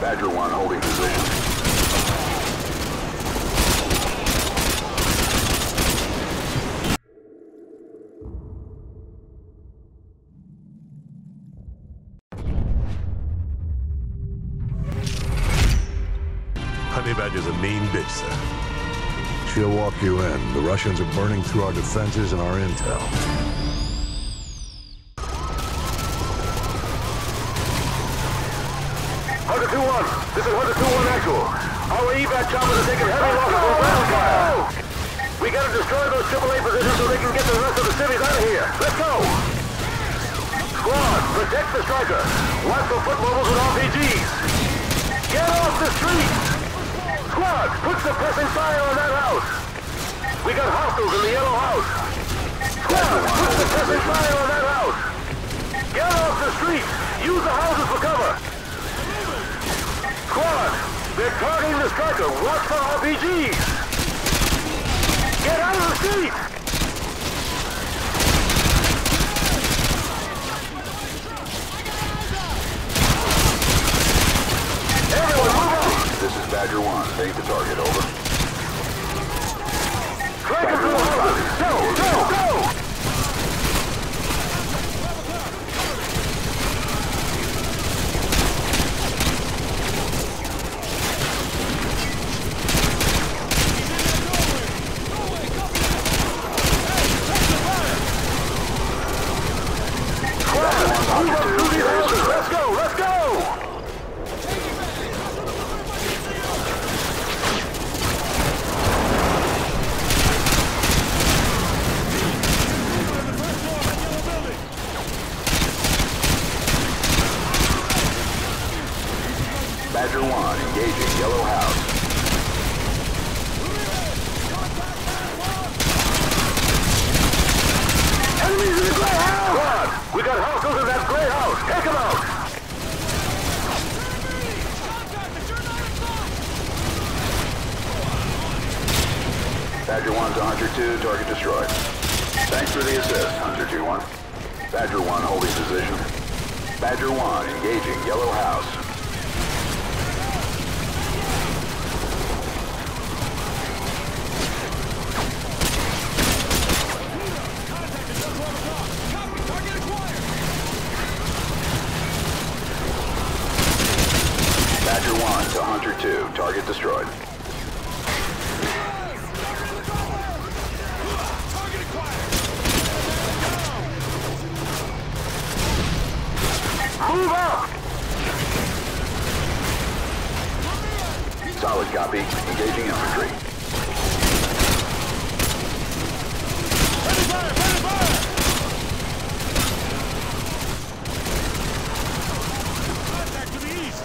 Badger 1 holding position. Honey Badger's a mean bitch, sir. She'll walk you in. The Russians are burning through our defenses and our intel. This is 1-2-1 actual. Our evac choppers are taking heavy losses from ground fire. We gotta destroy those AAA positions so they can get the rest of the cities out of here. Let's go! Squad, protect the striker. Watch for foot mobiles with RPGs. Get off the street! Squad, put suppressing fire on that house. We got hostiles in the yellow house. Squad, put suppressing fire on that house. Get off the street! Use the houses for cover. Squad, they're targeting the striker. Watch for RPGs. Get out of the street. Everyone, move on. This is Badger 1. Take the target, over. Track him through the hole. Go, go, go. Badger 1 to Hunter 2, target destroyed. Thanks for the assist, Hunter 2-1. Badger 1 holding position. Badger 1 engaging yellow house. Badger 1 to Hunter 2, target destroyed. Move up! Solid copy. Engaging infantry. Ready fire! Ready fire! Contact to the east!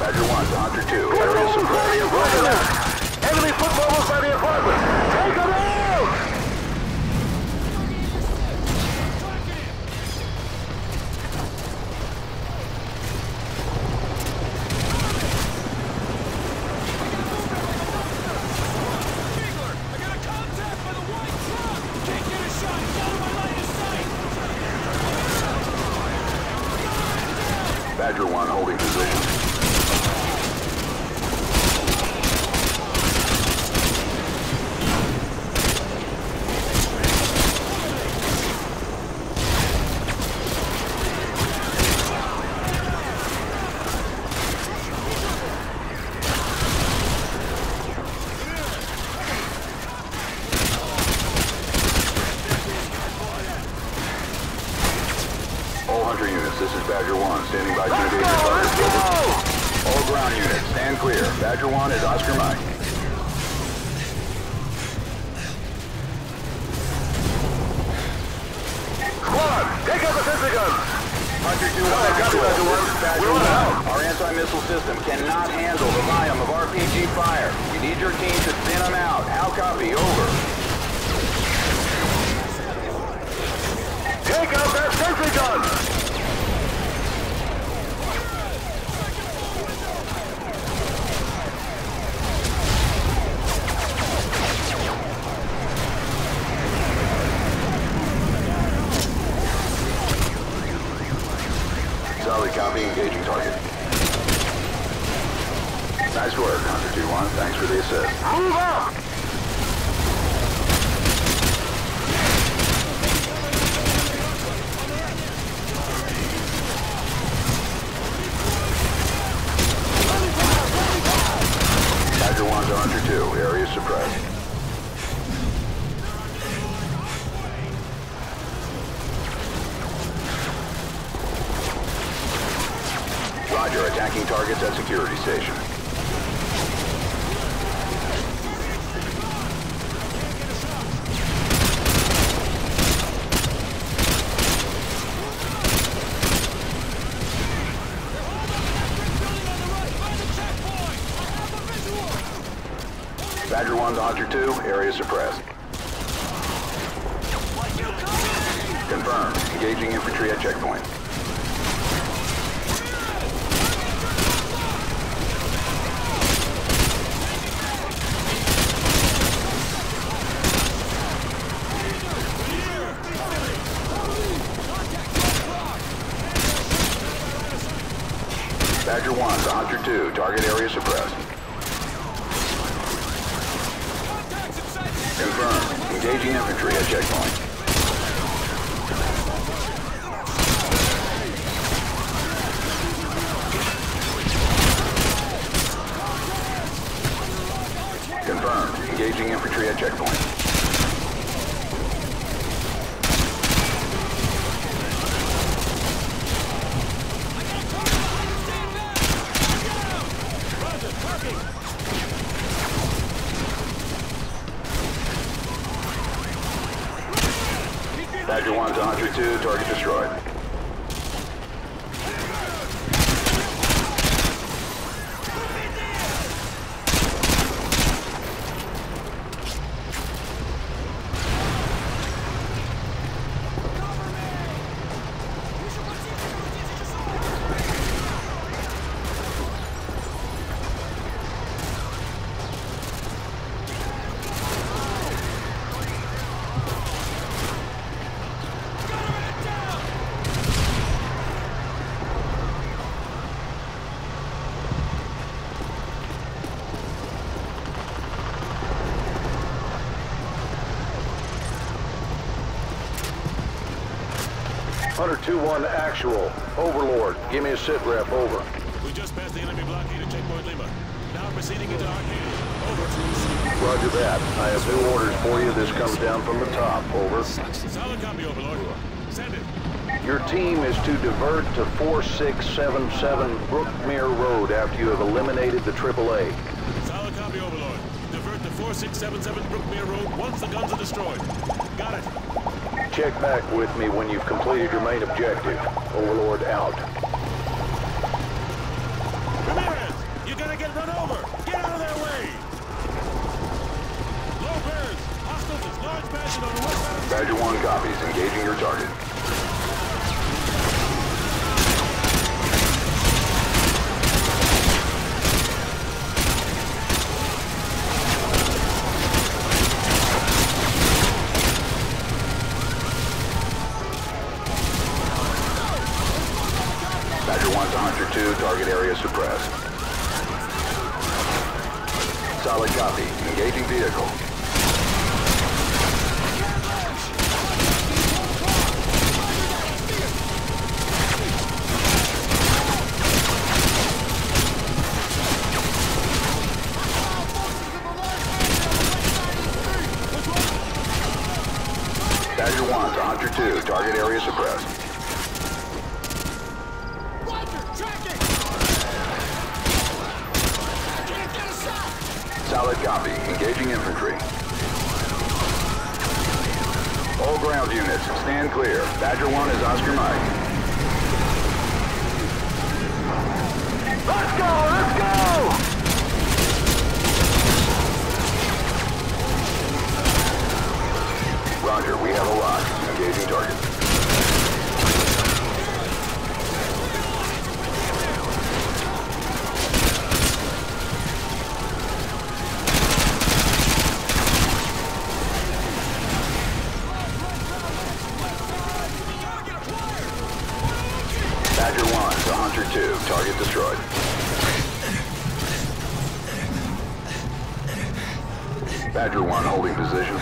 Badger 1 to Hunter 2. Area suppressed. Enemy foot mobiles by the apartment! Take them out! I got a contact by the white truck! Can't get a shot! It's out of my line of sight! Badger 1 holding position. Badger 1 is Oscar Mike. Squad, take out the sensor guns! Hunter 2-1, Badger 1. Our anti-missile system cannot handle the volume of RPG fire. You need your team to thin them out. Al copy, over. Take out that sensor gun! copy, engaging target. Nice work, Hunter 2-1. Thanks for the assist. Move up! Tiger 1 to Hunter 2. Area suppressed. Roger, attacking targets at security station. Badger 1 to Hunter 2, area suppressed. Confirmed, engaging infantry at checkpoint. Badger 1 to Hunter 2, target area suppressed. Confirmed. Engaging infantry at checkpoint. Confirmed. Engaging infantry at checkpoint. Badger 1 to Hunter 2, target destroyed. Hunter 2-1 actual. Overlord, give me a sit rep, over. We just passed the enemy blockade at Checkpoint Lima. Now proceeding into arcade. Over. Roger that. I have new orders for you. This comes down from the top, over. Solid copy, Overlord. Send it. Your team is to divert to 4677 Brookmere Road after you have eliminated the AAA. Solid copy, Overlord. Divert to 4677 Brookmere Road once the guns are destroyed. Got it. Check back with me when you've completed your main objective. Overlord out. Ramirez, you're gonna get run over! Get out of their way! Low birds! Hostiles is large bastion on the west side. Badger 1 copies, engaging your target. Hunter 2, target area suppressed. Solid copy. Engaging vehicle. Badger 1 to Hunter 2, target area suppressed. Solid copy. Engaging infantry. All ground units, stand clear. Badger 1 is Oscar Mike. Let's go! Let's go! Roger, we have a lock. Engaging target. Badger 1 holding position.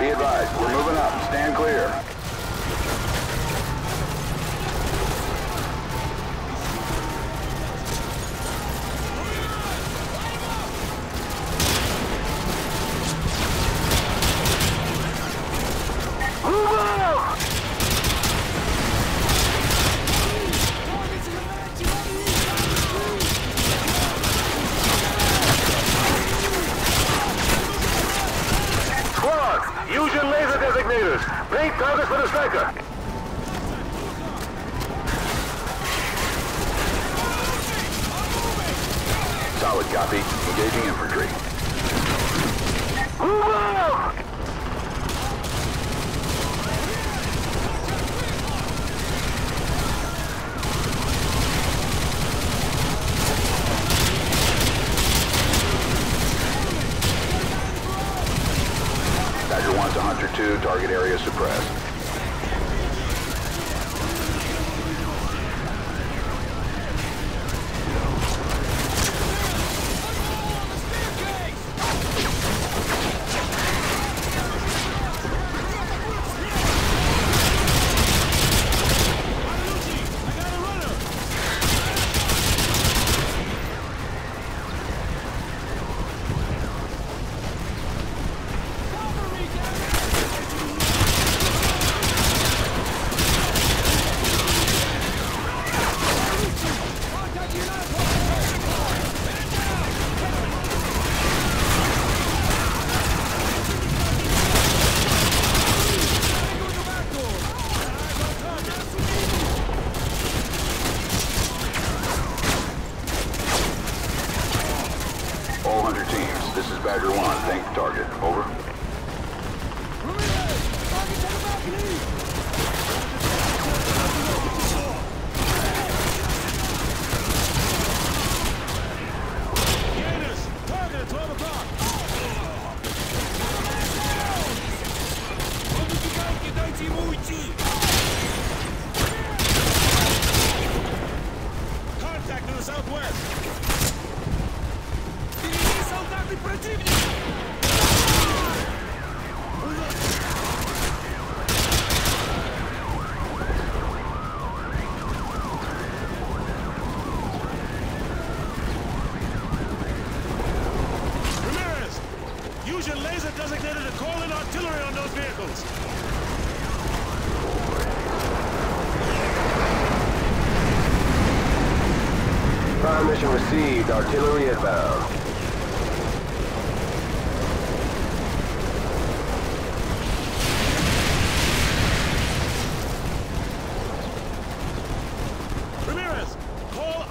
Be advised, we're moving up. Stand clear. Solid copy. Engaging infantry. Move out! Badger 1 to Hunter 2. Target area suppressed. Badger 1, thank the target. Over. Ramirez! Target to the balcony! Gators! Target at 12 o'clock! Подвигайте, дайте ему уйти! Contact to the southwest! Противник! Ramirez, use your laser designator to call in artillery on those vehicles. Fire mission received. Artillery inbound.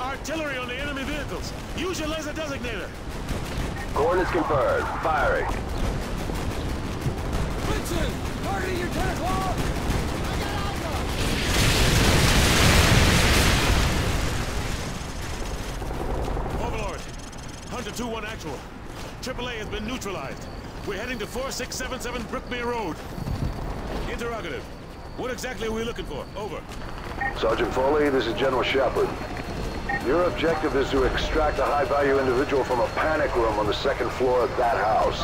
Artillery on the enemy vehicles. Use your laser designator. Coordinates confirmed. Firing. Winston, targeting your 10 o'clock. I got Alpha. Overlord, Hunter 2-1 actual. AAA has been neutralized. We're heading to 4677 Brookmere Road. Interrogative. What exactly are we looking for? Over. Sergeant Foley, this is General Shepard. Your objective is to extract a high-value individual from a panic room on the second floor of that house.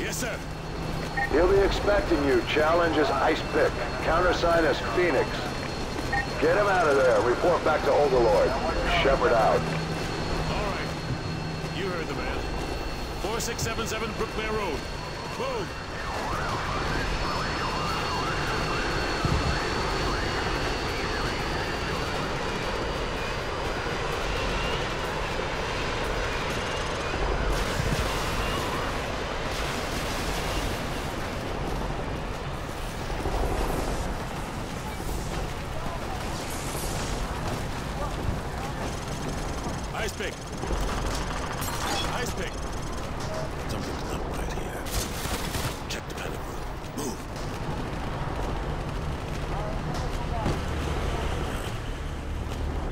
Yes, sir. He'll be expecting you. Challenge is Ice Pick. Countersign is Phoenix. Get him out of there. Report back to Olderloid. Shepard out. All right. You heard the man. 4677 Brookmere Road. Move. Ice Pick! Ice Pick! Something's not right here. Check the panic room. Move!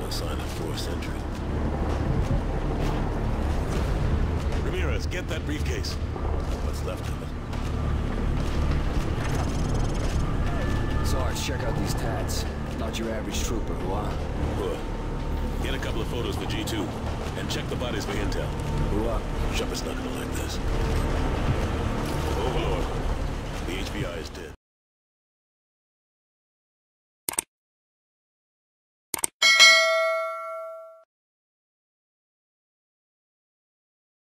No sign of forced entry. Get that briefcase. What's left of it. Sarge, check out these tats. Not your average trooper, huh? Good. Get a couple of photos for G2, and check the bodies for intel. What? Shepard's not gonna like this. Overlord, the HBI is dead.